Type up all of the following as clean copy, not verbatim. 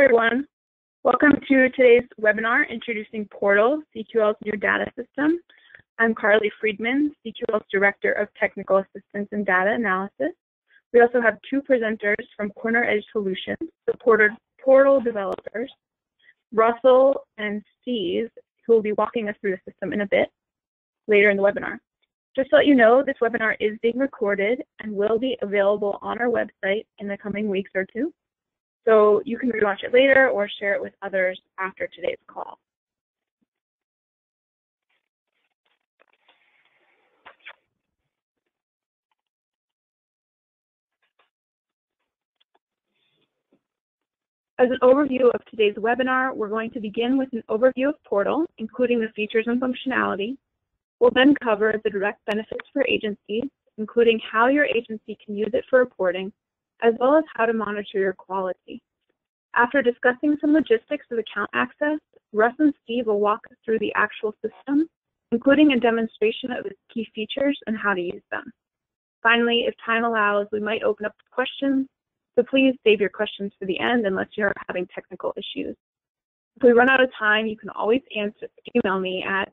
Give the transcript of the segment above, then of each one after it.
everyone. Welcome to today's webinar, Introducing Portal, CQL's New Data System. I'm Carly Friedman, CQL's Director of Technical Assistance and Data Analysis. We also have two presenters from Corner Edge Solutions, the Portal developers, Russell and Steve, who will be walking us through the system in a bit later in the webinar. Just to let you know, this webinar is being recorded and will be available on our website in the coming weeks or two. So you can rewatch it later or share it with others after today's call. As an overview of today's webinar, we're going to begin with an overview of Portal, including the features and functionality. We'll then cover the direct benefits for agencies, including how your agency can use it for reporting, as well as how to monitor your quality. After discussing some logistics of account access, Russ and Steve will walk us through the actual system, including a demonstration of its key features and how to use them. Finally, if time allows, we might open up to questions, so please save your questions for the end unless you're having technical issues. If we run out of time, you can always email me at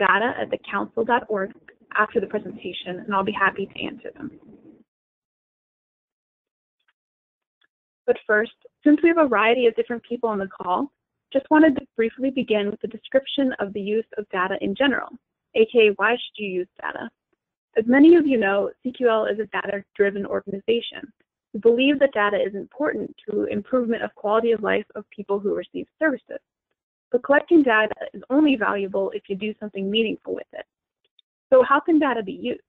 data@thecouncil.org after the presentation, and I'll be happy to answer them. But first, since we have a variety of different people on the call, just wanted to briefly begin with a description of the use of data in general, aka why should you use data? As many of you know, CQL is a data-driven organization. We believe that data is important to improvement of quality of life of people who receive services. But collecting data is only valuable if you do something meaningful with it. So how can data be used?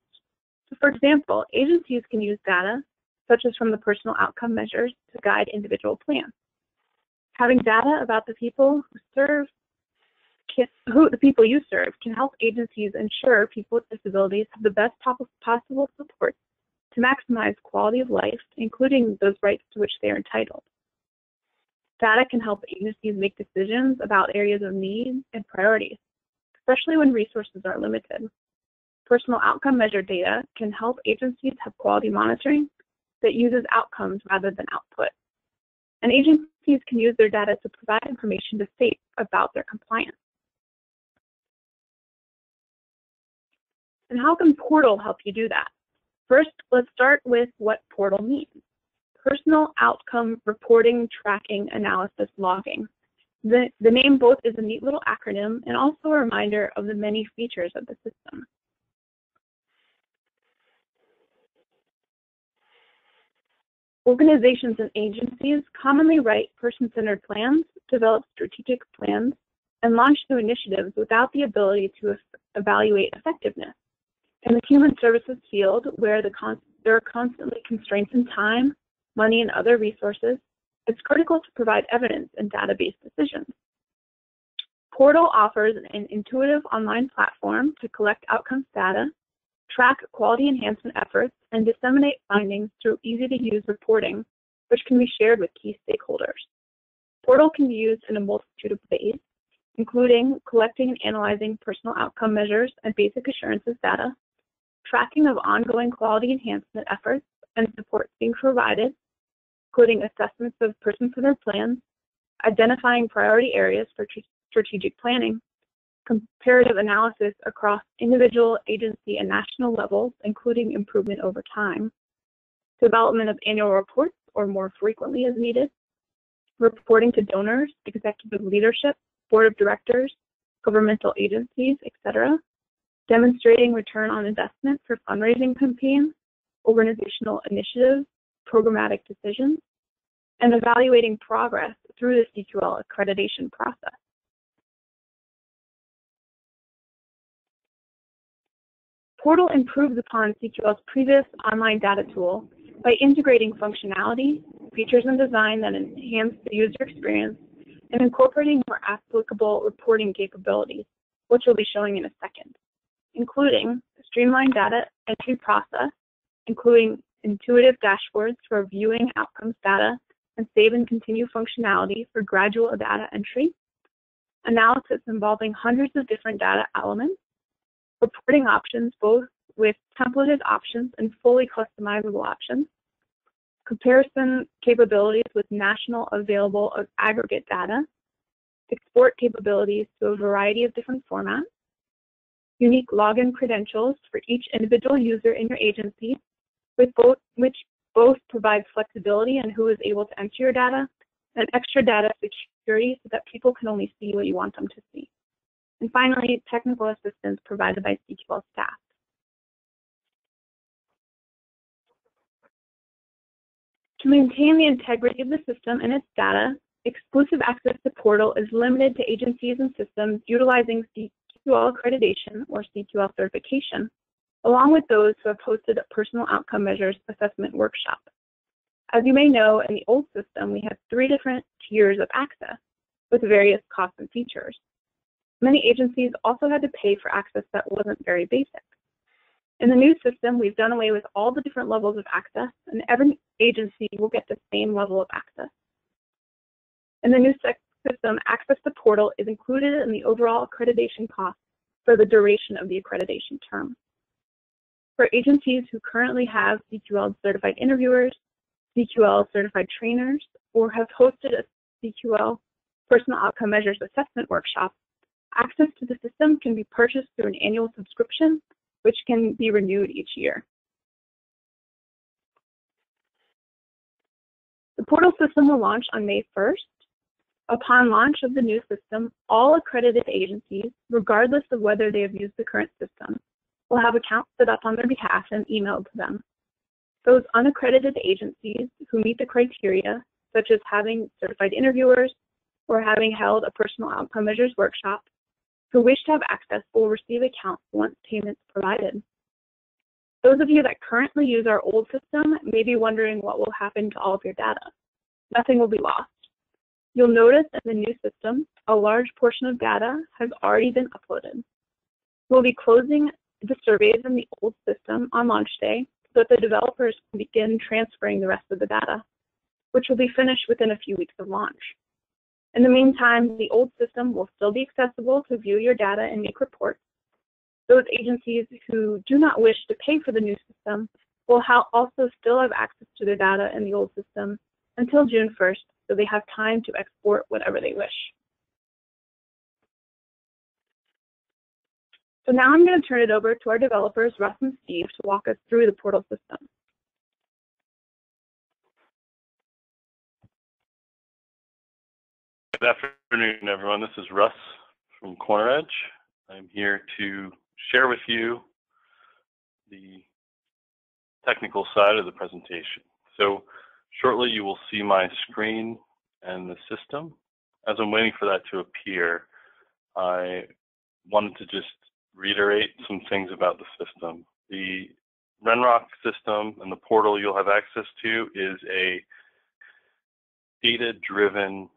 So for example, agencies can use data, such as from the personal outcome measures, to guide individual plans. Having data about the people you serve can help agencies ensure people with disabilities have the best possible support to maximize quality of life, including those rights to which they are entitled. Data can help agencies make decisions about areas of need and priorities, especially when resources are limited. Personal outcome measure data can help agencies have quality monitoring that uses outcomes rather than output. And agencies can use their data to provide information to states about their compliance. And how can Portal help you do that? First, let's start with what Portal means. Personal outcome reporting, tracking, analysis, logging. The name both is a neat little acronym and also a reminder of the many features of the system. Organizations and agencies commonly write person-centered plans, develop strategic plans, and launch new initiatives without the ability to evaluate effectiveness. In the human services field, where there are constantly constraints in time, money, and other resources, it's critical to provide evidence and data-based decisions. Portal offers an intuitive online platform to collect outcomes data, track quality enhancement efforts, and disseminate findings through easy-to-use reporting, which can be shared with key stakeholders. Portal can be used in a multitude of ways, including collecting and analyzing personal outcome measures and basic assurances data, tracking of ongoing quality enhancement efforts and support being provided, including assessments of person-centered plans, identifying priority areas for strategic planning, comparative analysis across individual, agency, and national levels, including improvement over time, development of annual reports, or more frequently as needed, reporting to donors, executive leadership, board of directors, governmental agencies, etc., demonstrating return on investment for fundraising campaigns, organizational initiatives, programmatic decisions, and evaluating progress through the CQL accreditation process. Portal improves upon CQL's previous online data tool by integrating functionality, features, and design that enhance the user experience and incorporating more applicable reporting capabilities, which we'll be showing in a second, including a streamlined data entry process, including intuitive dashboards for viewing outcomes data and save and continue functionality for gradual data entry, analysis involving hundreds of different data elements, reporting options both with templated options and fully customizable options, comparison capabilities with national available aggregate data, export capabilities to a variety of different formats, unique login credentials for each individual user in your agency, which both provides flexibility in who is able to enter your data, and extra data security so that people can only see what you want them to see. And finally, technical assistance provided by CQL staff. To maintain the integrity of the system and its data, exclusive access to Portal is limited to agencies and systems utilizing CQL accreditation or CQL certification, along with those who have hosted a personal outcome measures assessment workshop. As you may know, in the old system, we had 3 different tiers of access with various costs and features. Many agencies also had to pay for access that wasn't very basic. In the new system, we've done away with all the different levels of access, and every agency will get the same level of access. In the new system, access to Portal is included in the overall accreditation cost for the duration of the accreditation term. For agencies who currently have CQL certified interviewers, CQL certified trainers, or have hosted a CQL personal outcome measures assessment workshop, access to the system can be purchased through an annual subscription, which can be renewed each year. The Portal system will launch on May 1st. Upon launch of the new system, all accredited agencies, regardless of whether they have used the current system, will have accounts set up on their behalf and emailed to them. Those unaccredited agencies who meet the criteria, such as having certified interviewers or having held a personal outcome measures workshop, who wish to have access will receive accounts once payments provided. Those of you that currently use our old system may be wondering what will happen to all of your data. Nothing will be lost. You'll notice in the new system, a large portion of data has already been uploaded. We'll be closing the surveys in the old system on launch day so that the developers can begin transferring the rest of the data, which will be finished within a few weeks of launch. In the meantime, the old system will still be accessible to view your data and make reports. Those agencies who do not wish to pay for the new system will also still have access to their data in the old system until June 1st, so they have time to export whatever they wish. So now I'm going to turn it over to our developers, Russ and Steve, to walk us through the Portal system. Good afternoon, everyone. This is Russ from Corner Edge. I'm here to share with you the technical side of the presentation. So shortly, you will see my screen and the system. As I'm waiting for that to appear, I wanted to just reiterate some things about the system. The RenRock system and the Portal you'll have access to is a data-driven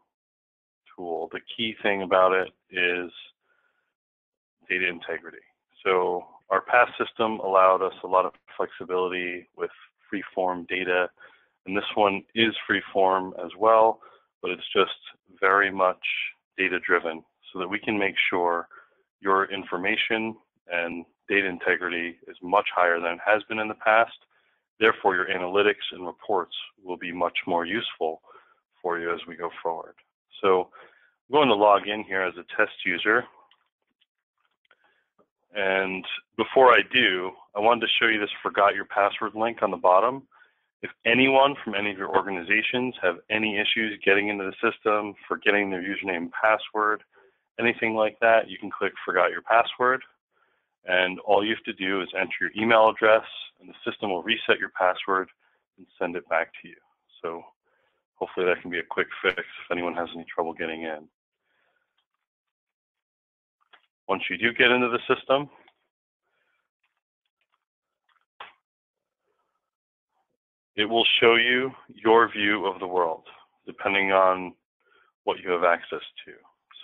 tool. The key thing about it is data integrity. So our past system allowed us a lot of flexibility with free-form data, and this one is free-form as well, but it's just very much data-driven so that we can make sure your information and data integrity is much higher than it has been in the past. Therefore, your analytics and reports will be much more useful for you as we go forward. So I'm going to log in here as a test user. And before I do, I wanted to show you this forgot your password link on the bottom. If anyone from any of your organizations have any issues getting into the system, forgetting their username and password, anything like that, you can click forgot your password. And all you have to do is enter your email address and the system will reset your password and send it back to you. So hopefully that can be a quick fix if anyone has any trouble getting in. Once you do get into the system, it will show you your view of the world, depending on what you have access to.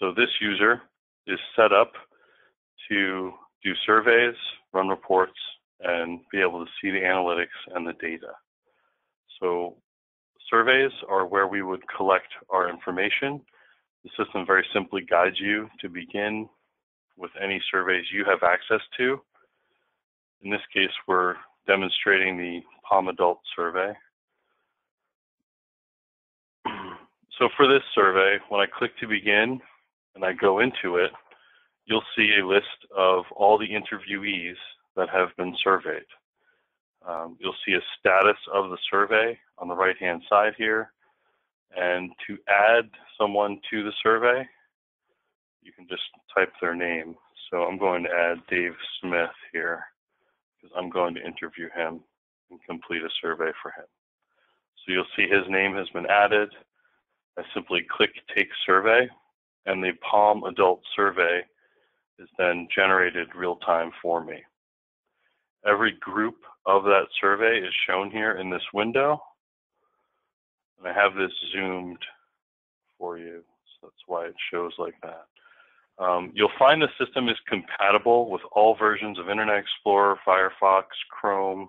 So this user is set up to do surveys, run reports, and be able to see the analytics and the data. So surveys are where we would collect our information. The system very simply guides you to begin with any surveys you have access to. In this case, we're demonstrating the POM adult survey. So for this survey, when I click to begin and I go into it, you'll see a list of all the interviewees that have been surveyed. You'll see a status of the survey on the right-hand side here. And to add someone to the survey, you can just type their name. So I'm going to add Dave Smith here because I'm going to interview him and complete a survey for him. So you'll see his name has been added. I simply click Take Survey, and the POM Adult Survey is then generated real-time for me. Every group of that survey is shown here in this window. And I have this zoomed for you, so that's why it shows like that. You'll find the system is compatible with all versions of Internet Explorer, Firefox, Chrome.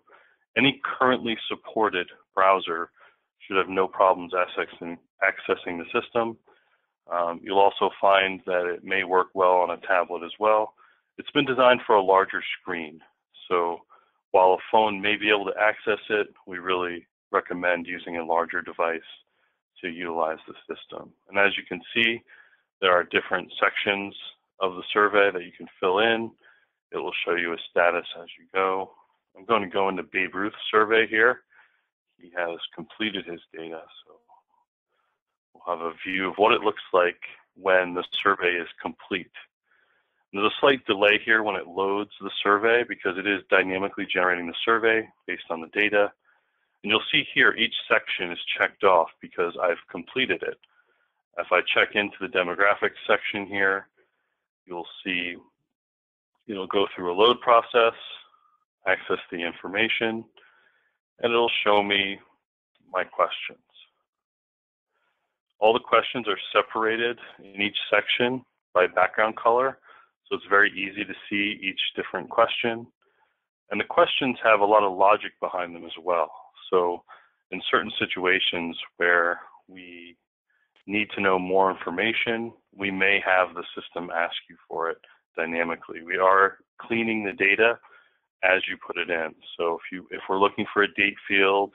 Any currently supported browser should have no problems accessing the system. You'll also find that it may work well on a tablet as well. It's been designed for a larger screen, so while a phone may be able to access it, we really recommend using a larger device to utilize the system. And as you can see, there are different sections of the survey that you can fill in. It will show you a status as you go. I'm going to go into Babe Ruth's survey here. He has completed his data, so we'll have a view of what it looks like when the survey is complete. And there's a slight delay here when it loads the survey because it is dynamically generating the survey based on the data. And you'll see here each section is checked off because I've completed it. If I check into the demographics section here, you'll see it'll go through a load process, access the information, and it'll show me my questions. All the questions are separated in each section by background color, so it's very easy to see each different question. And the questions have a lot of logic behind them as well. So in certain situations where we need to know more information, we may have the system ask you for it dynamically. We are cleaning the data as you put it in. So if we're looking for a date field,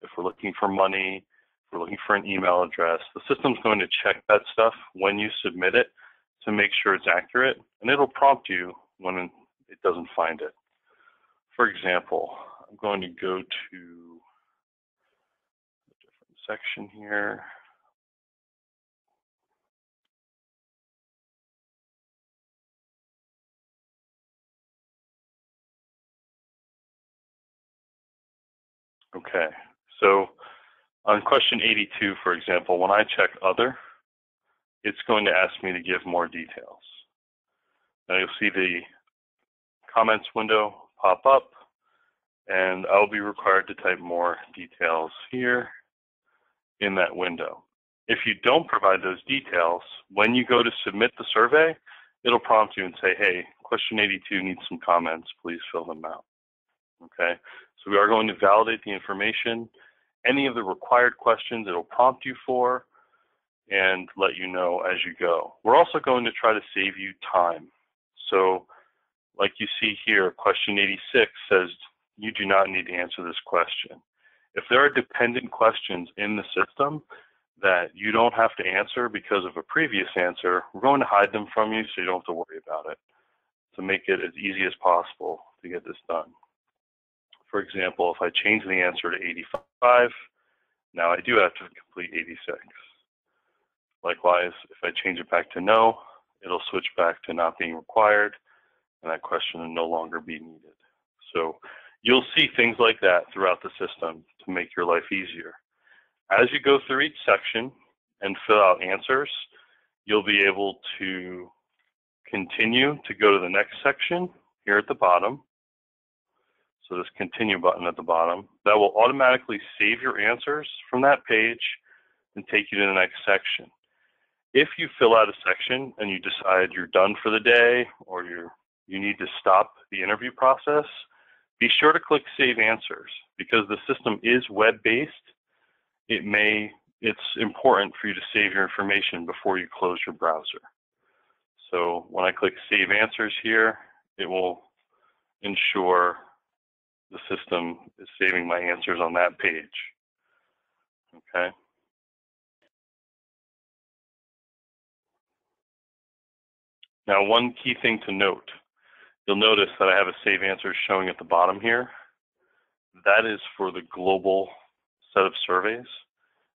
if we're looking for money, if we're looking for an email address, the system's going to check that stuff when you submit it to make sure it's accurate, and it'll prompt you when it doesn't find it. For example, I'm going to go to a different section here. Okay, so on question 82, for example, when I check other, it's going to ask me to give more details. Now you'll see the comments window pop up, and I'll be required to type more details here in that window. If you don't provide those details, when you go to submit the survey, it'll prompt you and say, hey, question 82 needs some comments, please fill them out. Okay, so we are going to validate the information. Any of the required questions, it'll prompt you for and let you know as you go. We're also going to try to save you time. So like you see here, question 86 says you do not need to answer this question. If there are dependent questions in the system that you don't have to answer because of a previous answer, we're going to hide them from you so you don't have to worry about it, to make it as easy as possible to get this done. For example, if I change the answer to 85, now I do have to complete 86. Likewise, if I change it back to no, it'll switch back to not being required, and that question will no longer be needed. So you'll see things like that throughout the system to make your life easier. As you go through each section and fill out answers, you'll be able to continue to go to the next section here at the bottom. So this continue button at the bottom, that will automatically save your answers from that page and take you to the next section. If you fill out a section and you decide you're done for the day or you need to stop the interview process, be sure to click Save Answers. Because the system is web-based, it's important for you to save your information before you close your browser. So when I click Save Answers here, it will ensure the system is saving my answers on that page. Okay. Now, one key thing to note, you'll notice that I have a save answer showing at the bottom here. That is for the global set of surveys.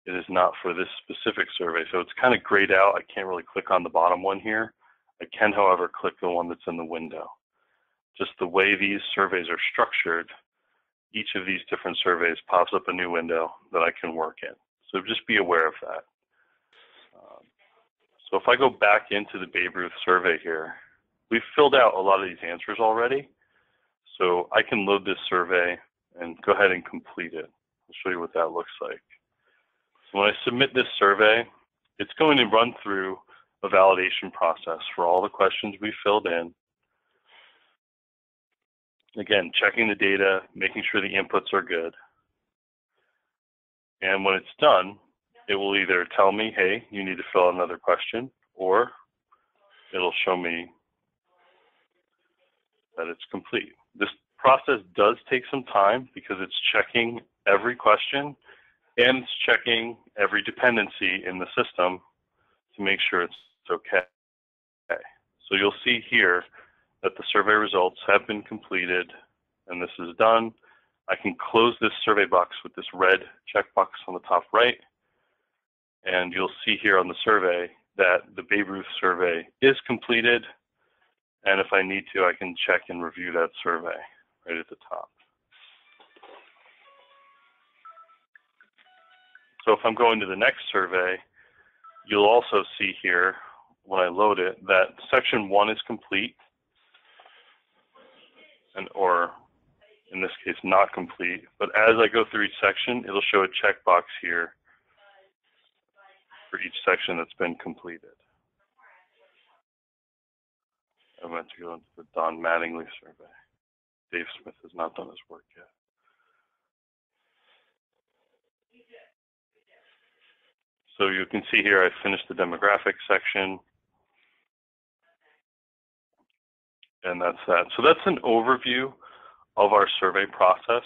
It is not for this specific survey. So it's kind of grayed out. I can't really click on the bottom one here. I can, however, click the one that's in the window. Just the way these surveys are structured, each of these different surveys pops up a new window that I can work in. So just be aware of that. So if I go back into the Babe Ruth survey here, we've filled out a lot of these answers already. So I can load this survey and go ahead and complete it. I'll show you what that looks like. So when I submit this survey, it's going to run through a validation process for all the questions we filled in. Again, checking the data, making sure the inputs are good. And when it's done, it will either tell me, hey, you need to fill out another question, or it'll show me that it's complete. This process does take some time because it's checking every question and it's checking every dependency in the system to make sure it's okay. So you'll see here that the survey results have been completed and this is done. I can close this survey box with this red checkbox on the top right. And you'll see here on the survey that the Babe Ruth survey is completed. And if I need to, I can check and review that survey right at the top. So if I'm going to the next survey, you'll also see here when I load it that section 1 is complete, and or in this case not complete, but as I go through each section, it'll show a checkbox here for each section that's been completed. I meant to go into the Don Mattingly survey. Dave Smith has not done his work yet. So you can see here I finished the demographic section. And that's that. So that's an overview of our survey process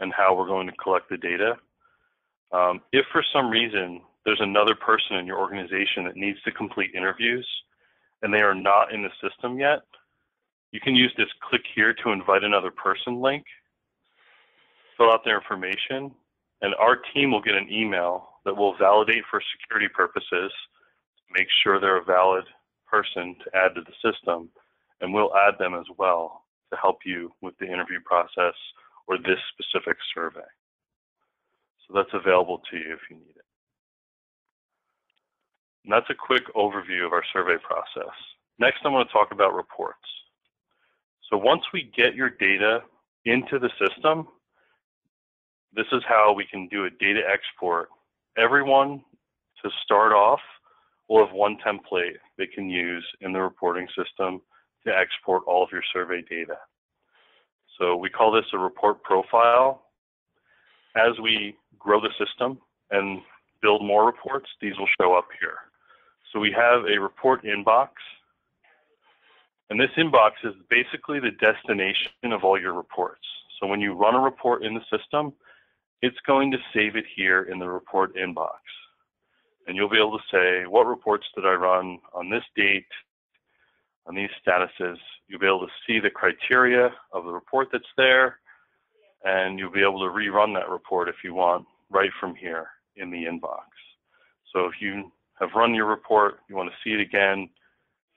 and how we're going to collect the data. If for some reason there's another person in your organization that needs to complete interviews and they are not in the system yet, you can use this click here to invite another person link, fill out their information, and our team will get an email that will validate for security purposes, make sure they're a valid person to add to the system, and we'll add them as well to help you with the interview process or this specific survey. So that's available to you if you need it. And that's a quick overview of our survey process. Next, I'm going to talk about reports. So once we get your data into the system, this is how we can do a data export. Everyone, to start off, will have one template they can use in the reporting system to export all of your survey data. So we call this a report profile. As we grow the system and build more reports, these will show up here. So we have a report inbox, and this inbox is basically the destination of all your reports. So when you run a report in the system, it's going to save it here in the report inbox. And you'll be able to say, what reports did I run on this date, on these statuses? You'll be able to see the criteria of the report that's there, and you'll be able to rerun that report if you want right from here in the inbox. So if you have run your report, you want to see it again,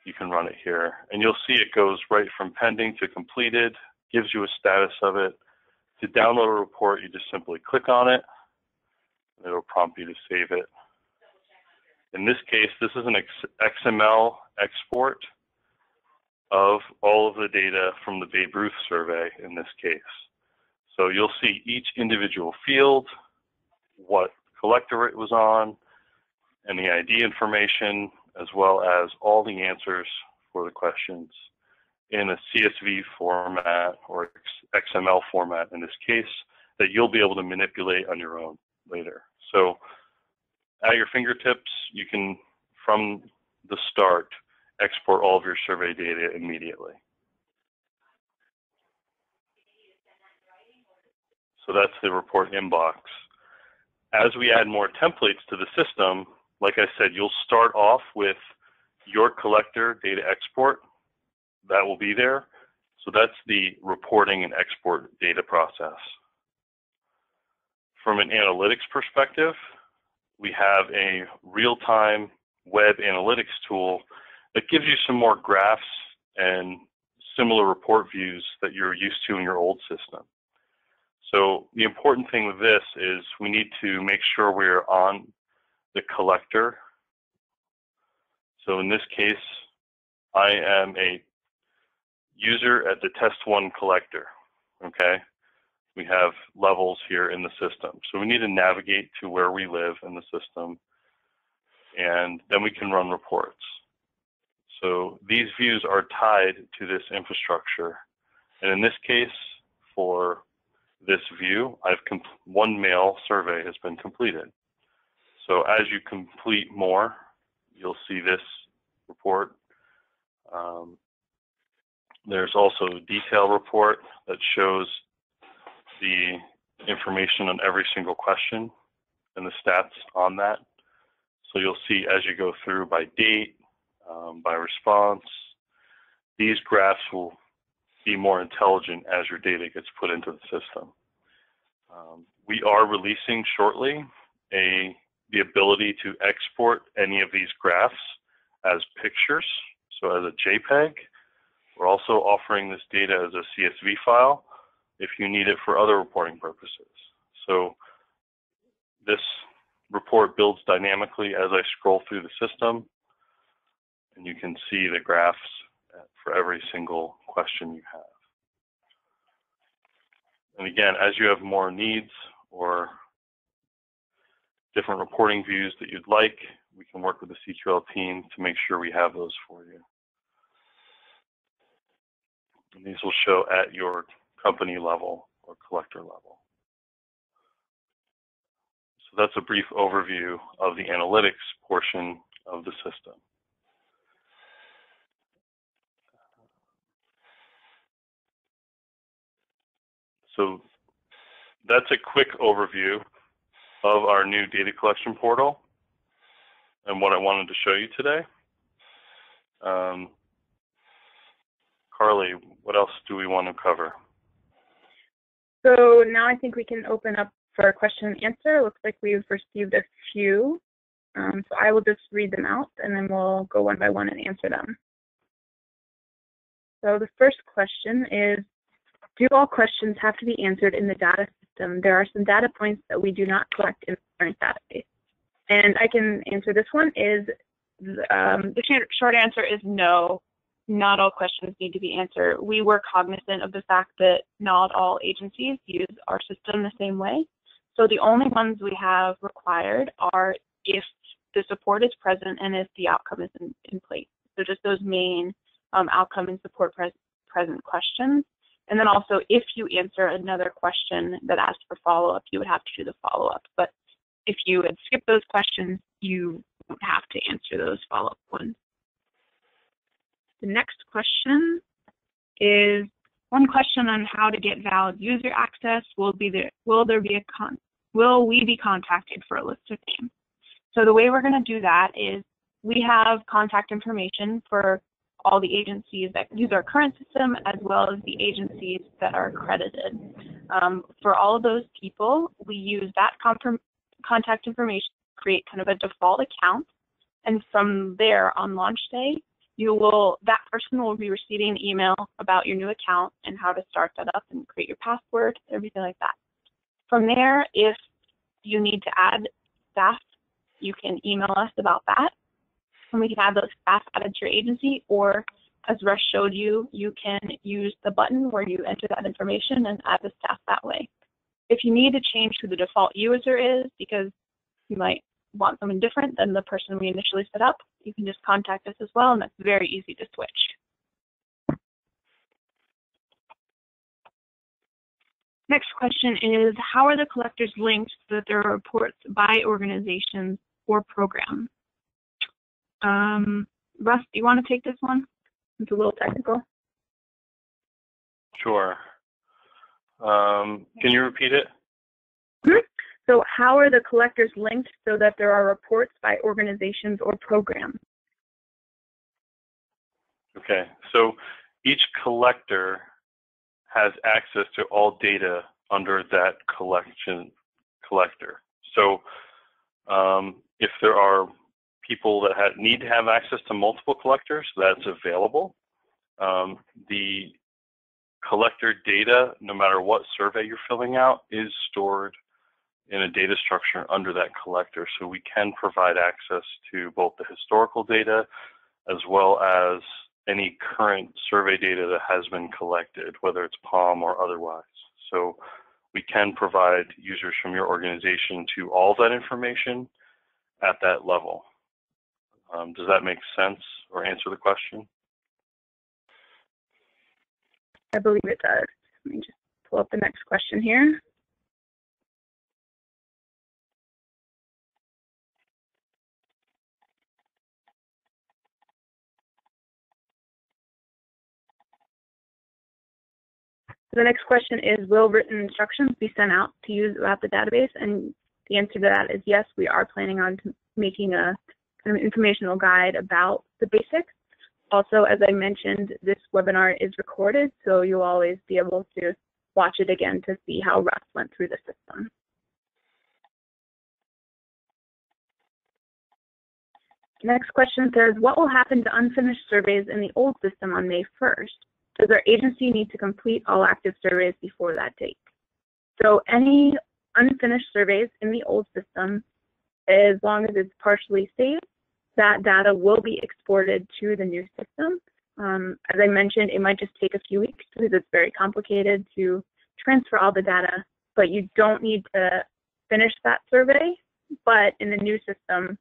you can run it here. And you'll see it goes right from pending to completed, gives you a status of it. To download a report, you just simply click on it, and it'll prompt you to save it. In this case, this is an XML export of all of the data from the Babe Ruth survey in this case. So you'll see each individual field, what collector it was on, and the ID information, as well as all the answers for the questions in a CSV format or XML format in this case that you'll be able to manipulate on your own later. So at your fingertips, you can, from the start, export all of your survey data immediately. So that's the report inbox. As we add more templates to the system, like I said, you'll start off with your collector data export, that will be there. So that's the reporting and export data process. From an analytics perspective, we have a real-time web analytics tool that gives you some more graphs and similar report views that you're used to in your old system. So the important thing with this is we need to make sure we're on the collector. So in this case, I am a user at the test one collector, okay? We have levels here in the system. So we need to navigate to where we live in the system, and then we can run reports. So these views are tied to this infrastructure. And in this case, for this view, one mail survey has been completed. So as you complete more, you'll see this report. There's also a detail report that shows the information on every single question and the stats on that. So you'll see as you go through by date, by response, these graphs will be more intelligent as your data gets put into the system. We are releasing shortly the ability to export any of these graphs as pictures, so as a JPEG. We're also offering this data as a CSV file if you need it for other reporting purposes. So this report builds dynamically as I scroll through the system, and you can see the graphs for every single question you have. And again, as you have more needs or different reporting views that you'd like, we can work with the CQL team to make sure we have those for you. And these will show at your company level or collector level. So that's a brief overview of the analytics portion of the system. So that's a quick overview of our new data collection portal and what I wanted to show you today. Carly, what else do we want to cover? So now I think we can open up for question and answer. Looks like we've received a few. So I will just read them out and then we'll go one by one and answer them. So the first question is, do all questions have to be answered in the data system? There are some data points that we do not collect in the current database. And I can answer this one is, the short answer is no. Not all questions need to be answered. We were cognizant of the fact that not all agencies use our system the same way. So the only ones we have required are if the support is present and if the outcome is in place. So just those main outcome and support present questions. And then also, if you answer another question that asks for follow-up, you would have to do the follow-up. But if you had skipped those questions, you won't have to answer those follow-up ones. The next question is one question on how to get valid user access. Will we be contacted for a list of names? So the way we're going to do that is we have contact information for all the agencies that use our current system as well as the agencies that are accredited. For all of those people, we use that contact information to create kind of a default account. And from there on launch day, that person will be receiving an email about your new account and how to start that up and create your password, everything like that. From there, if you need to add staff, you can email us about that. And we can have those staff added to your agency, or as Russ showed you, you can use the button where you enter that information and add the staff that way. If you need to change who the default user is because you might want something different than the person we initially set up, you can just contact us as well, and that's very easy to switch. Next question is, how are the collectors linked so that there are reports by organizations or programs? Russ, do you want to take this one? It's a little technical. Sure. Can you repeat it? Mm-hmm. So how are the collectors linked so that there are reports by organizations or programs? Okay, so each collector has access to all data under that collector. So if there are people that need to have access to multiple collectors, that's available. The collector data, no matter what survey you're filling out, is stored in a data structure under that collector. So we can provide access to both the historical data as well as any current survey data that has been collected, whether it's POM or otherwise. So we can provide users from your organization to all that information at that level. Does that make sense or answer the question? I believe it does. Let me just pull up the next question here. The next question is, will written instructions be sent out to you throughout the database? And the answer to that is yes, we are planning on making a kind of informational guide about the basics. Also, as I mentioned, this webinar is recorded, so you'll always be able to watch it again to see how Russ went through the system. Next question says, what will happen to unfinished surveys in the old system on May 1st? Does our agency need to complete all active surveys before that date? So any unfinished surveys in the old system, as long as it's partially saved, that data will be exported to the new system. As I mentioned, it might just take a few weeks because it's very complicated to transfer all the data, but you don't need to finish that survey. But in the new system,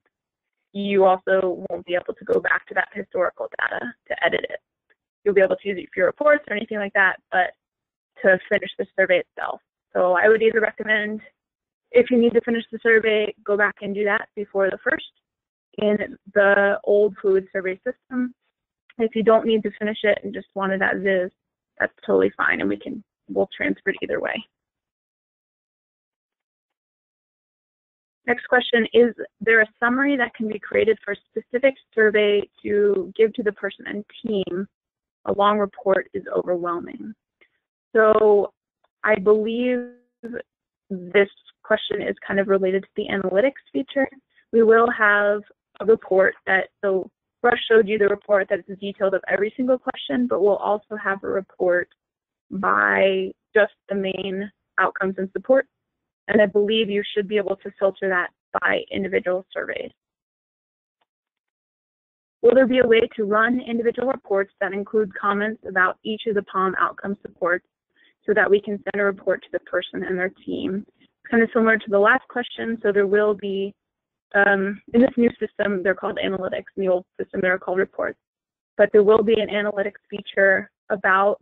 you also won't be able to go back to that historical data to edit it. You'll be able to use it for your reports or anything like that, but to finish the survey itself. So I would either recommend, if you need to finish the survey, go back and do that before the 1st in the old fluid survey system. If you don't need to finish it and just want it as is, that's totally fine, and we'll transfer it either way. Next question, is there a summary that can be created for a specific survey to give to the person and team? A long report is overwhelming. So I believe this question is kind of related to the analytics feature. We will have a report that, so Russ showed you the report that's detailed of every single question, but we'll also have a report by just the main outcomes and support. And I believe you should be able to filter that by individual surveys. Will there be a way to run individual reports that include comments about each of the POM outcome supports so that we can send a report to the person and their team? It's kind of similar to the last question, so there will be, in this new system, they're called analytics. In the old system, they're called reports. But there will be an analytics feature about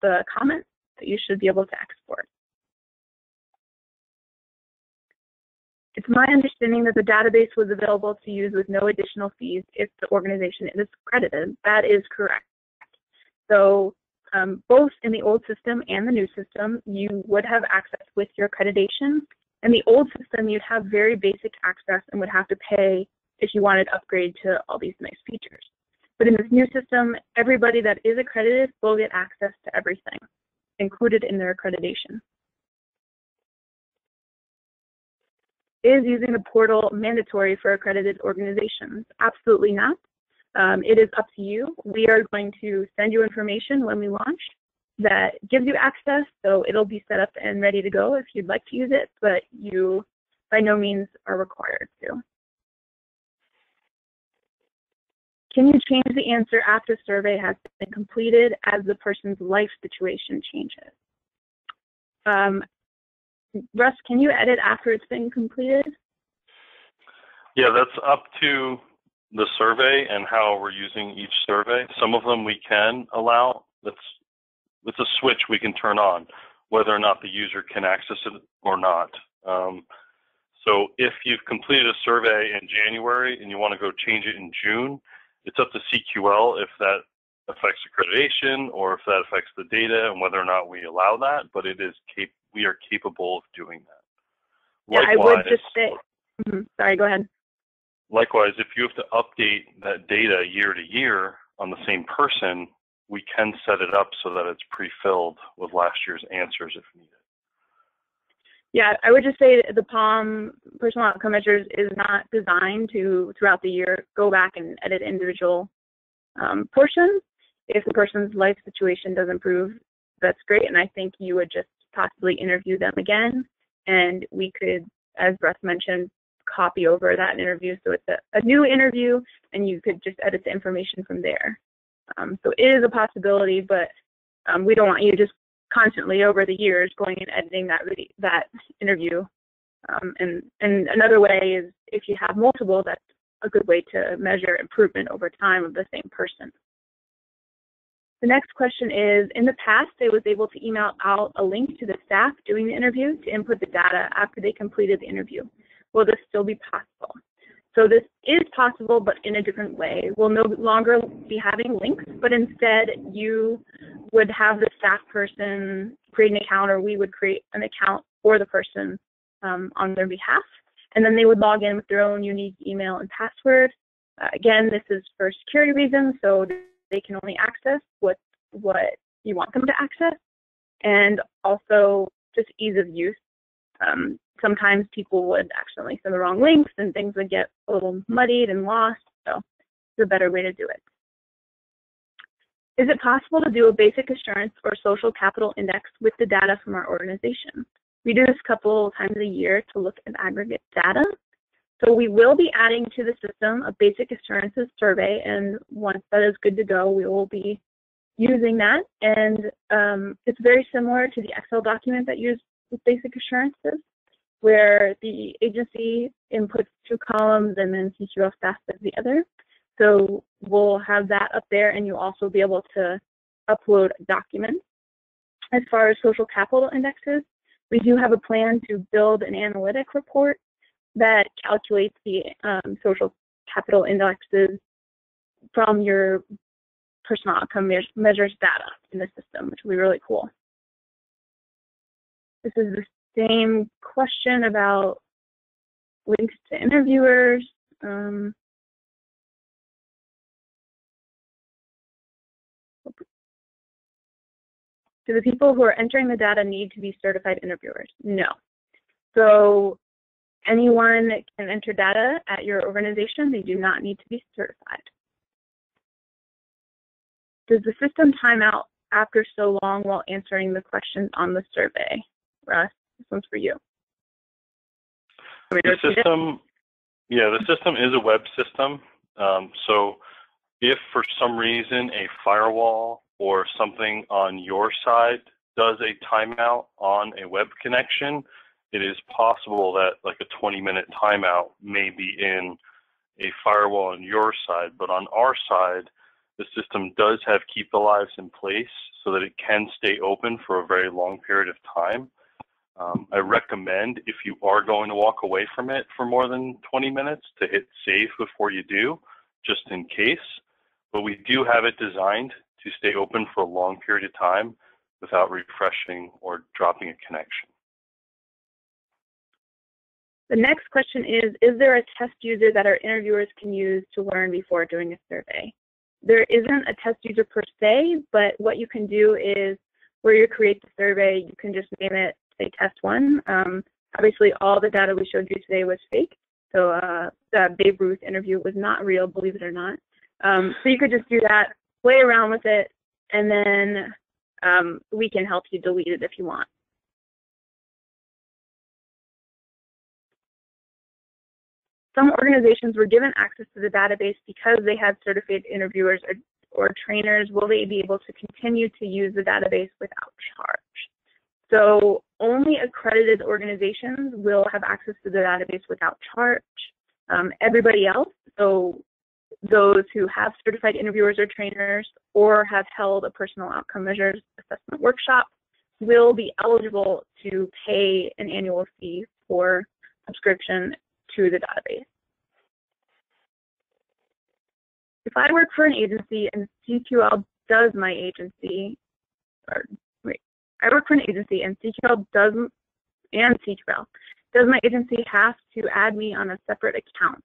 the comments that you should be able to export. It's my understanding that the database was available to use with no additional fees if the organization is credited. That is correct. So both in the old system and the new system, you would have access with your accreditation. In the old system, you'd have very basic access and would have to pay if you wanted to upgrade to all these nice features. But in this new system, everybody that is accredited will get access to everything included in their accreditation. Is using the portal mandatory for accredited organizations? Absolutely not. It is up to you. We are going to send you information when we launch that gives you access, so it'll be set up and ready to go if you'd like to use it, but you by no means are required to. Can you change the answer after survey has been completed as the person's life situation changes? Russ, can you edit after it's been completed? Yeah, that's up to the survey and how we're using each survey. Some of them we can allow. That's a switch we can turn on, whether or not the user can access it or not. So if you've completed a survey in January and you want to go change it in June, it's up to CQL if that affects accreditation or if that affects the data and whether or not we allow that, but it is we are capable of doing that. Yeah, likewise, I would just say, sorry, go ahead. Likewise, if you have to update that data year to year, on the same person, we can set it up so that it's pre-filled with last year's answers if needed. Yeah, I would just say the POM, personal outcome measures, is not designed to, throughout the year, go back and edit individual portions. If the person's life situation does improve, that's great, and I think you would just possibly interview them again, and we could, as Russ mentioned, copy over that interview, so it's a new interview, and you could just edit the information from there. So it is a possibility, but we don't want you just constantly over the years going and editing that interview. And another way is if you have multiple, that's a good way to measure improvement over time of the same person. The next question is, in the past, I was able to email out a link to the staff doing the interview to input the data after they completed the interview. Will this still be possible? So this is possible, but in a different way. We'll no longer be having links, but instead you would have the staff person create an account, or we would create an account for the person on their behalf. And then they would log in with their own unique email and password. Again, this is for security reasons, so they can only access what you want them to access, and also just ease of use. Sometimes people would accidentally send the wrong links and things would get a little muddied and lost, so it's a better way to do it. Is it possible to do a basic assurance or social capital index with the data from our organization? We do this a couple times a year to look at aggregate data. So we will be adding to the system a basic assurances survey, and once that is good to go, we will be using that. And it's very similar to the Excel document that used with basic assurances, where the agency inputs two columns and then CQL staff does the other. So we'll have that up there, and you'll also be able to upload documents. As far as social capital indexes, we do have a plan to build an analytic report that calculates the social capital indexes from your personal outcome measures data in the system, which will be really cool. This is the same question about links to interviewers. Do the people who are entering the data need to be certified interviewers? No. So anyone can enter data at your organization. They do not need to be certified. Does the system time out after so long while answering the questions on the survey? Russ, this one's for you. The system is a web system. So if for some reason a firewall or something on your side does a timeout on a web connection, it is possible that like a 20-minute timeout may be in a firewall on your side, but on our side, the system does have keep alives in place so that it can stay open for a very long period of time. I recommend if you are going to walk away from it for more than 20 minutes to hit save before you do, just in case. But we do have it designed to stay open for a long period of time without refreshing or dropping a connection. The next question is there a test user that our interviewers can use to learn before doing a survey? There isn't a test user per se, but what you can do is where you create the survey, you can just name it, say, test one. Obviously, all the data we showed you today was fake. So the Babe Ruth interview was not real, believe it or not. So you could just do that, play around with it, and then we can help you delete it if you want. Some organizations were given access to the database because they had certified interviewers or trainers. Will they be able to continue to use the database without charge? So only accredited organizations will have access to the database without charge. Everybody else, so those who have certified interviewers or trainers or have held a personal outcome measures assessment workshop, will be eligible to pay an annual fee for subscription to the database. If I work for an agency and CQL does my agency, or wait, I work for an agency and CQL does my agency have to add me on a separate account?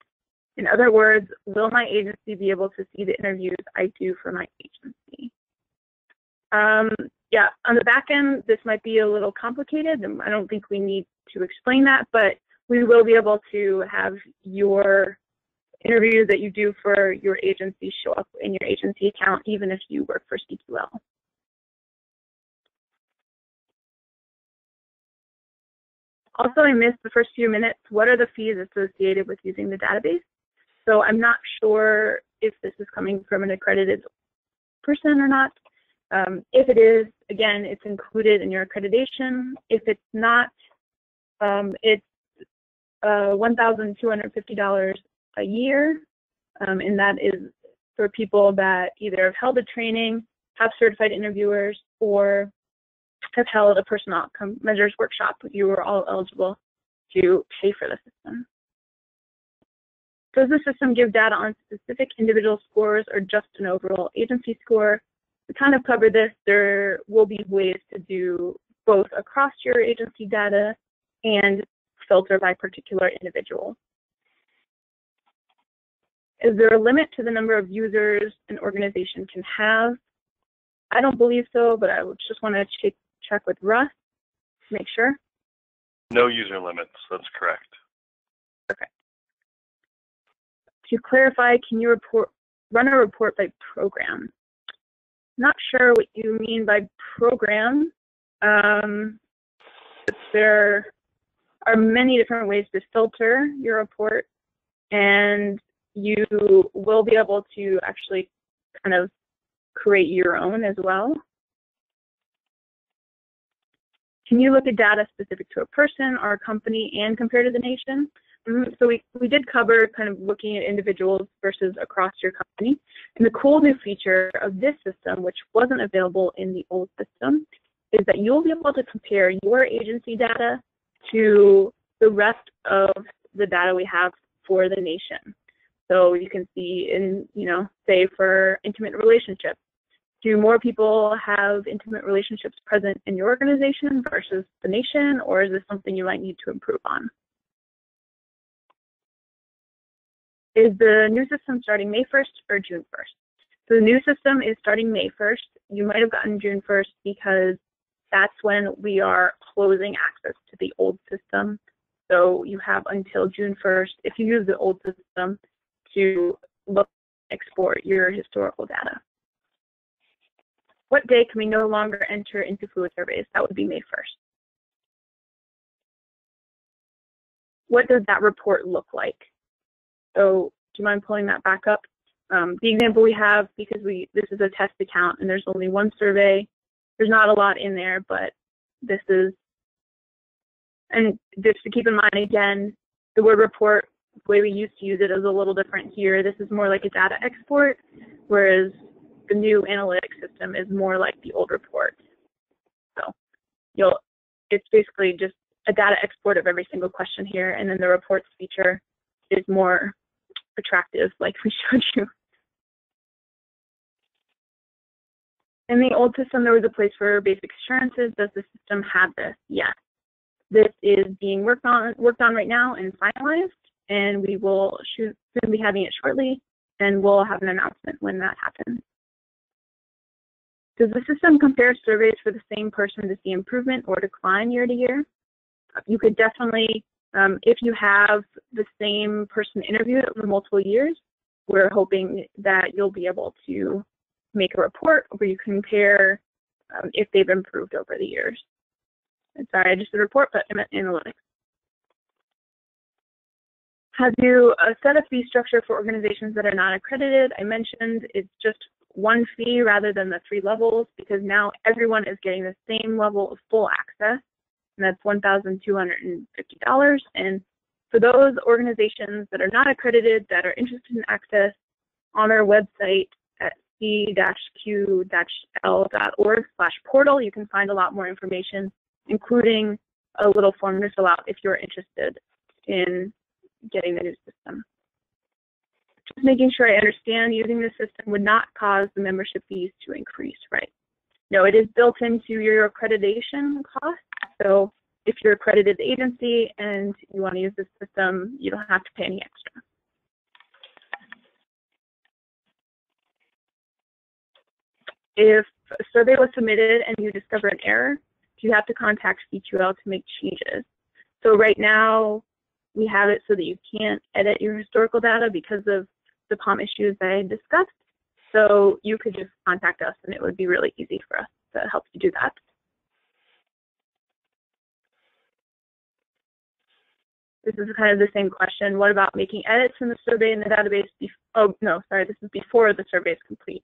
In other words, will my agency be able to see the interviews I do for my agency? Yeah, on the back end, this might be a little complicated, and I don't think we need to explain that, but we will be able to have your interviews that you do for your agency show up in your agency account, even if you work for CQL. Also, I missed the first few minutes. What are the fees associated with using the database? So I'm not sure if this is coming from an accredited person or not. If it is, again, it's included in your accreditation. If it's not, it's $1,250 a year, and that is for people that either have held a training, have certified interviewers, or have held a personal outcome measures workshop. You are all eligible to pay for the system. Does the system give data on specific individual scores or just an overall agency score? We kind of covered this. There will be ways to do both across your agency data and filter by particular individual. Is there a limit to the number of users an organization can have? I don't believe so, but I just want to check with Russ to make sure. No user limits, that's correct. Okay. To clarify, can you run a report by program? Not sure what you mean by program. There are many different ways to filter your report, and you will be able to actually kind of create your own as well. Can you look at data specific to a person or a company and compare to the nation? So we did cover kind of looking at individuals versus across your company. And the cool new feature of this system, which wasn't available in the old system, is that you'll be able to compare your agency data to the rest of the data we have for the nation. So you can see in, you know, say for intimate relationships, do more people have intimate relationships present in your organization versus the nation, or is this something you might need to improve on? Is the new system starting May 1st or June 1st? So the new system is starting May 1st. You might have gotten June 1st because that's when we are closing access to the old system. So you have until June 1st if you use the old system to look, export your historical data. What day can we no longer enter into fluid surveys? That would be May 1st. What does that report look like? So do you mind pulling that back up? The example we have, because this is a test account and there's only one survey, there's not a lot in there, but this is, and just to keep in mind again, the word report, the way we used to use it is a little different here. This is more like a data export, whereas the new analytics system is more like the old report. So it's basically just a data export of every single question here, and then the reports feature is more attractive, like we showed you. In the old system, there was a place for basic assurances. Does the system have this? Yes. This is being worked on right now and finalized, and we will soon be having it shortly, and we'll have an announcement when that happens. Does the system compare surveys for the same person to see improvement or decline year to year? You could definitely, if you have the same person interviewed over multiple years, we're hoping that you'll be able to make a report where you compare if they've improved over the years. I'm sorry, I just did a report, but I meant analytics. Have you set a fee structure for organizations that are not accredited? I mentioned it's just one fee rather than the three levels, because now everyone is getting the same level of full access, and that's $1,250. And for those organizations that are not accredited that are interested in access, on our website at c-q-l.org/portal, you can find a lot more information, including a little form to fill out if you're interested in getting the new system. Just making sure I understand, using this system would not cause the membership fees to increase, right? No, it is built into your accreditation cost. So if you're an accredited agency and you want to use this system, you don't have to pay any extra. If a survey was submitted and you discover an error, you have to contact CQL to make changes. So right now, we have it so that you can't edit your historical data because of the POM issues I discussed. So you could just contact us and it would be really easy for us to help you do that. This is kind of the same question. What about making edits in the survey in the database? Oh, no, sorry, this is before the survey is complete.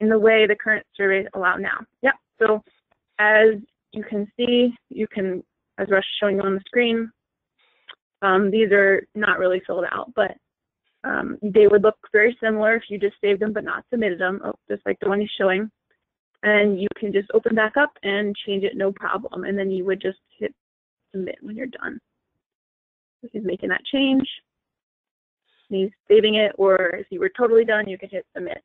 In the way the current surveys allow now. Yep, so as you can see, you can, as Russ is showing you on the screen, these are not really filled out, but they would look very similar if you just saved them but not submitted them, just like the one he's showing. And you can just open back up and change it, no problem. And then you would just hit submit when you're done. So he's making that change. He's saving it, or if you were totally done, you could hit submit.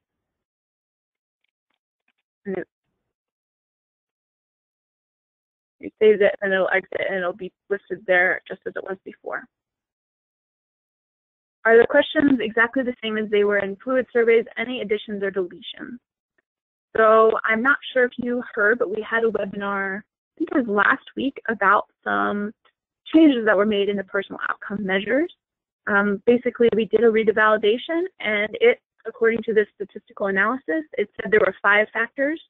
And you save it and it'll exit and it'll be listed there just as it was before. Are the questions exactly the same as they were in fluid surveys? Any additions or deletions? So I'm not sure if you heard, but we had a webinar, I think it was last week, about some changes that were made in the personal outcome measures. Basically, we did a revalidation, and it, according to this statistical analysis, it said there were 5 factors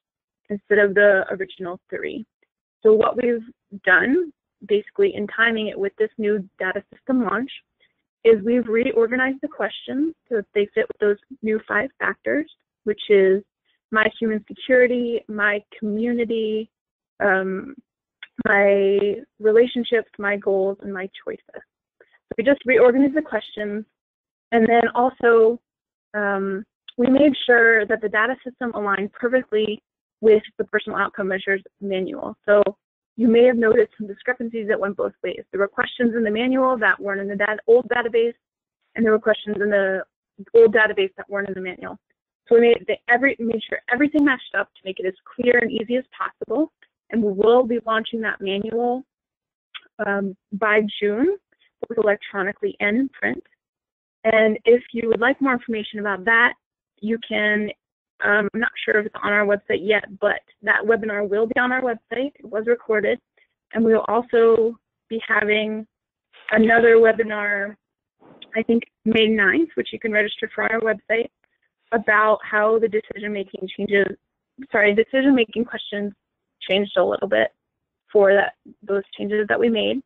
instead of the original 3. So what we've done, basically in timing it with this new data system launch, is we've reorganized the questions so that they fit with those new 5 factors, which is my human security, my community, my relationships, my goals, and my choices. So we just reorganized the questions, and then also we made sure that the data system aligned perfectly with the personal outcome measures manual. So you may have noticed some discrepancies that went both ways. There were questions in the manual that weren't in the old database, and there were questions in the old database that weren't in the manual. So we made sure everything matched up to make it as clear and easy as possible. And we will be launching that manual by June, both electronically and in print. And if you would like more information about that, you can, I'm not sure if it's on our website yet, but that webinar will be on our website. It was recorded. And we will also be having another webinar, I think May 9th, which you can register for on our website, about how the decision-making changes, sorry, decision-making questions changed a little bit for those changes that we made.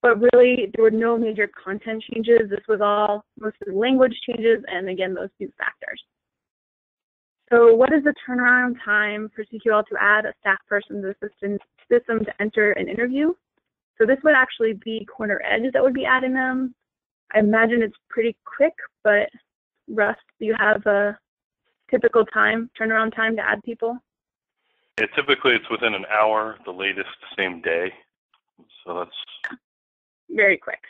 But really, there were no major content changes. This was all mostly language changes and, again, those new factors. So what is the turnaround time for CQL to add a staff person to the system to enter an interview? So this would actually be Corner Edge that would be adding them. I imagine it's pretty quick, but Russ, do you have a typical time, turnaround time to add people? Yeah, typically it's within an hour, the latest same day. So that's very quick.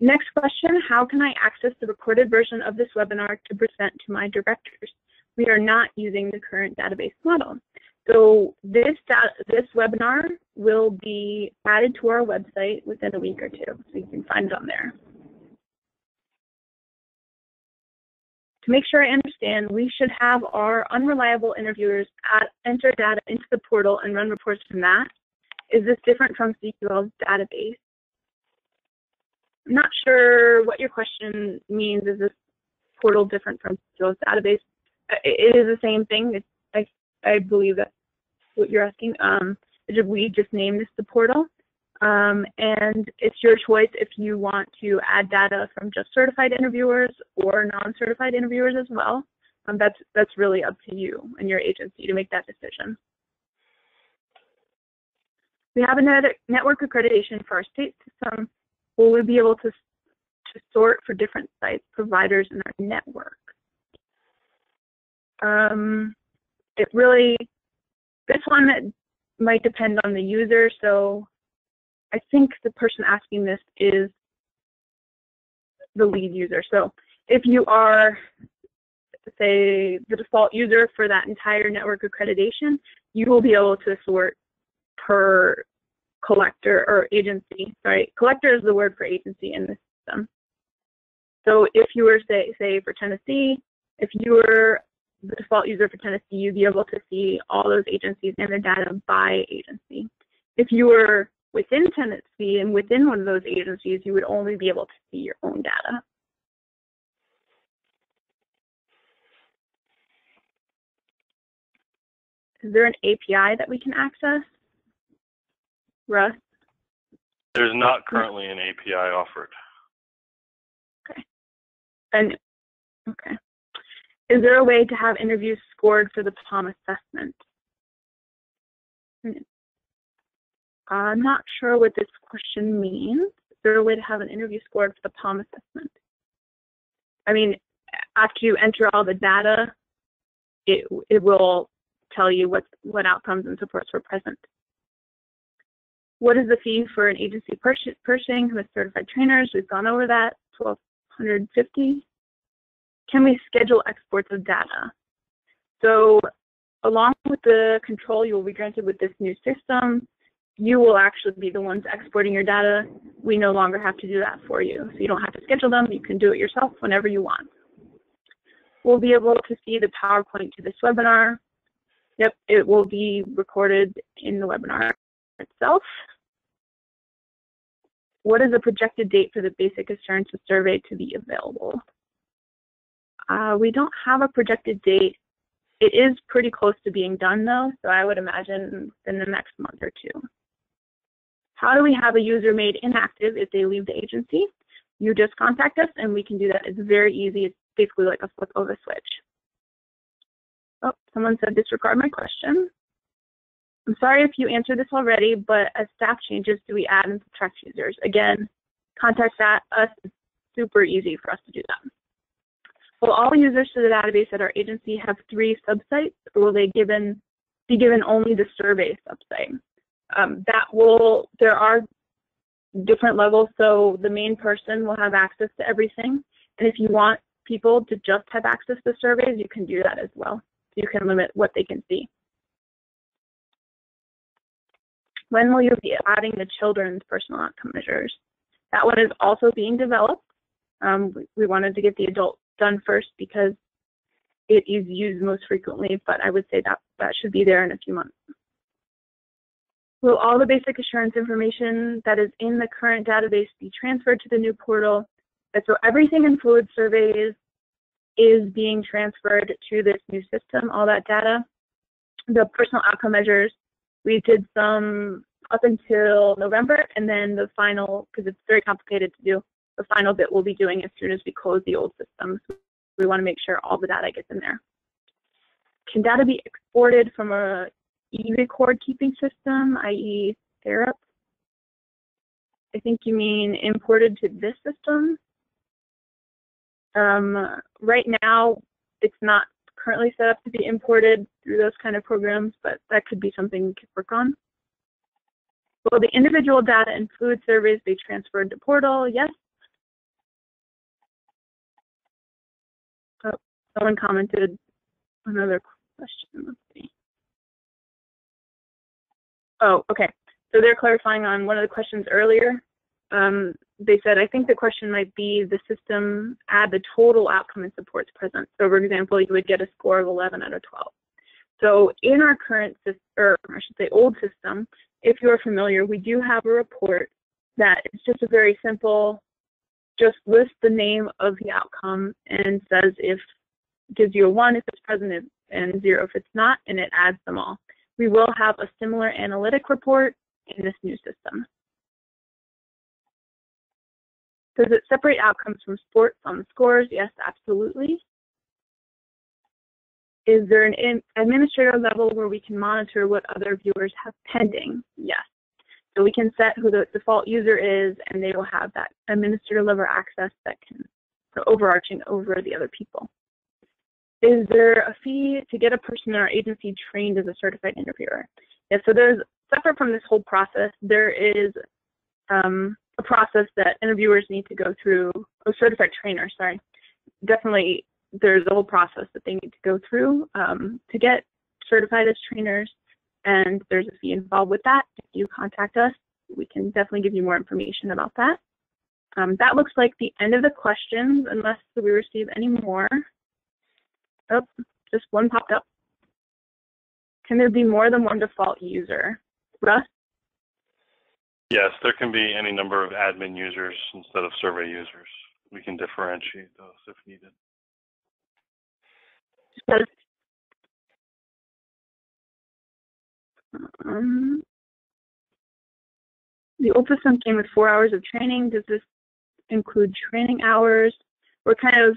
Next question, how can I access the recorded version of this webinar to present to my directors? We are not using the current database model. So this webinar will be added to our website within a week or two, so you can find it on there. To make sure I understand, we should have our unreliable interviewers enter data into the portal and run reports from that. Is this different from CQL's database? I'm not sure what your question means. Is this portal different from CQL's database? It is the same thing. It's, I believe that's what you're asking. We just named this the portal. And it's your choice if you want to add data from just certified interviewers or non-certified interviewers as well. That's really up to you and your agency to make that decision. We have another network accreditation for our state system. Will we be able to sort for different sites, providers in our network? It really, this one might depend on the user. So I think the person asking this is the lead user. So if you are, say, the default user for that entire network accreditation, you will be able to sort per collector or agency. Sorry, collector is the word for agency in this system. So if you were, say for Tennessee, if you were the default user for Tennessee, you'd be able to see all those agencies and their data by agency. If you were within Tennessee and within one of those agencies, you would only be able to see your own data. Is there an API that we can access, Russ? There's not currently an API offered. Okay. And okay. Is there a way to have interviews scored for the POM assessment? I'm not sure what this question means. Is there a way to have an interview scored for the POM assessment? I mean, after you enter all the data, it will tell you what outcomes and supports were present. What is the fee for an agency purchasing with certified trainers? We've gone over that, $1,250. Can we schedule exports of data? So along with the control you will be granted with this new system, you will actually be the ones exporting your data. We no longer have to do that for you. So you don't have to schedule them. You can do it yourself whenever you want. We'll be able to see the PowerPoint to this webinar. Yep, it will be recorded in the webinar itself. What is the projected date for the Basic Assurances survey to be available? We don't have a projected date. It is pretty close to being done though, so I would imagine in the next month or two. How do we have a user made inactive if they leave the agency? You just contact us and we can do that. It's very easy. It's basically like a flip of a switch. Oh, someone said disregard my question. I'm sorry if you answered this already, but as staff changes, do we add and subtract users? Again, contact us. It's super easy for us to do that. Will all users to the database at our agency have 3 subsites, or will they be given only the survey subsite? There are different levels, so the main person will have access to everything. And if you want people to just have access to surveys, you can do that as well. You can limit what they can see. When will you be adding the children's personal outcome measures? That one is also being developed. We wanted to get the adult done first because it is used most frequently, but I would say that should be there in a few months. Will all the basic assurance information that is in the current database be transferred to the new portal? And so everything in fluid surveys is being transferred to this new system, all that data. The personal outcome measures, we did some up until November, and then the final, because it's very complicated to do, the final bit we'll be doing as soon as we close the old system. So we want to make sure all the data gets in there. Can data be exported from a e-record keeping system, i.e. Therap? I think you mean imported to this system. Right now, it's not currently set up to be imported through those kind of programs, but that could be something we could work on. Will the individual data and fluid surveys be transferred to Portal? Yes. Oh, someone commented another question. Let's see. Oh, okay. So they're clarifying on one of the questions earlier. They said, I think the question might be the system add the total outcome and supports present. So for example, you would get a score of 11 out of 12. So in our current system, or I should say old system, if you're familiar, we do have a report that is just a very simple, just list the name of the outcome and says if, gives you a 1 if it's present and 0 if it's not, and it adds them all. We will have a similar analytic report in this new system. Does it separate outcomes from sports on scores? Yes, absolutely. Is there an administrator level where we can monitor what other viewers have pending? Yes. So we can set who the default user is, and they will have that administrator level access that can go overarching over the other people. Is there a fee to get a person in our agency trained as a certified interviewer? Yes. So there's, separate from this whole process, there is a process that interviewers need to go through, or certified trainers, sorry. Definitely, there's a whole process that they need to go through to get certified as trainers, and there's a fee involved with that. If you contact us, we can definitely give you more information about that. That looks like the end of the questions, unless we receive any more. Oh, Just one popped up. Can there be more than one default user? Russ? Yes, there can be any number of admin users instead of survey users. We can differentiate those if needed. The OPSUM came with 4 hours of training. Does this include training hours? We're kind of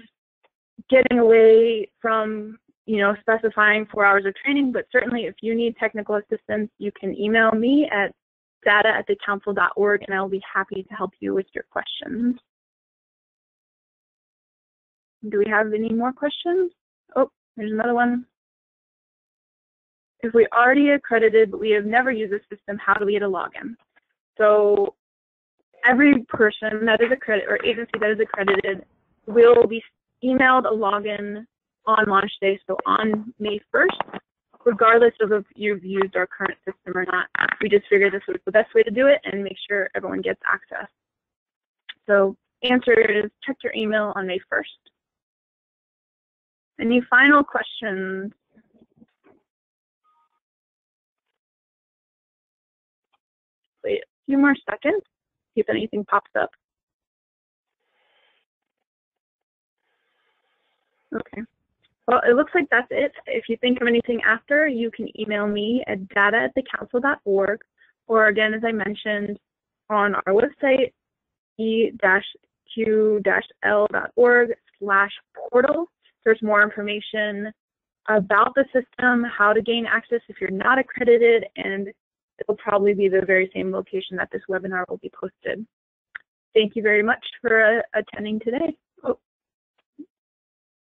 getting away from, you know, specifying 4 hours of training, but certainly if you need technical assistance, you can email me at data@thecouncil.org and I'll be happy to help you with your questions. Do we have any more questions? Oh, there's another one. If we already accredited, but we have never used this system, how do we get a login? So every person that is accredited or agency that is accredited will be emailed a login on launch day, so on May 1st, regardless of if you've used our current system or not. We just figured this was the best way to do it and make sure everyone gets access. So answer is check your email on May 1st. Any final questions? Wait a few more seconds, see if anything pops up. Okay. Well, it looks like that's it. If you think of anything after, you can email me at data@thecouncil.org, or again, as I mentioned, on our website, e-q-l.org/portal. There's more information about the system, how to gain access if you're not accredited, and it'll probably be the very same location that this webinar will be posted. Thank you very much for attending today.